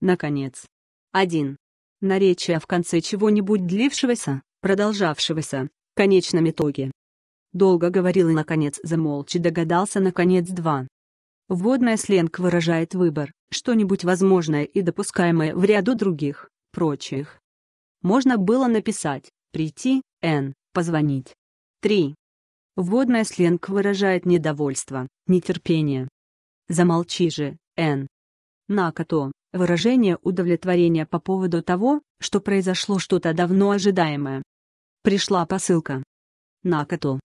Наконец. 1. Наречие в конце чего-нибудь длившегося, продолжавшегося, в конечном итоге. Долго говорил и наконец замолчь и догадался наконец. 2. Вводная сленг выражает выбор, что-нибудь возможное и допускаемое в ряду других, прочих. Можно было написать, прийти, позвонить. 3. Вводная сленг выражает недовольство, нетерпение. Замолчи же, Накато, выражение удовлетворения по поводу того, что произошло что-то давно ожидаемое. Пришла посылка. Накато.